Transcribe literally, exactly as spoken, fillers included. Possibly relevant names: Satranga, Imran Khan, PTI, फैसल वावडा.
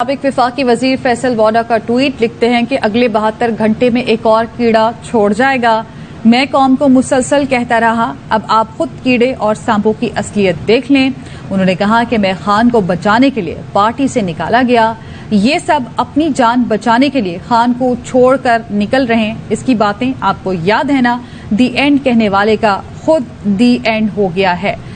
अब एक वफाकी वजीर फैसल वावडा का ट्वीट लिखते हैं कि अगले बहत्तर घंटे में एक और कीड़ा छोड़ जाएगा। मैं कौम को मुसलसल कहता रहा, अब आप खुद कीड़े और सांपों की असलियत देख लें। उन्होंने कहा कि मैं खान को बचाने के लिए पार्टी से निकाला गया, ये सब अपनी जान बचाने के लिए खान को छोड़कर निकल रहे हैं। इसकी बातें आपको याद है ना, दी एंड कहने वाले का खुद दी एंड हो गया है।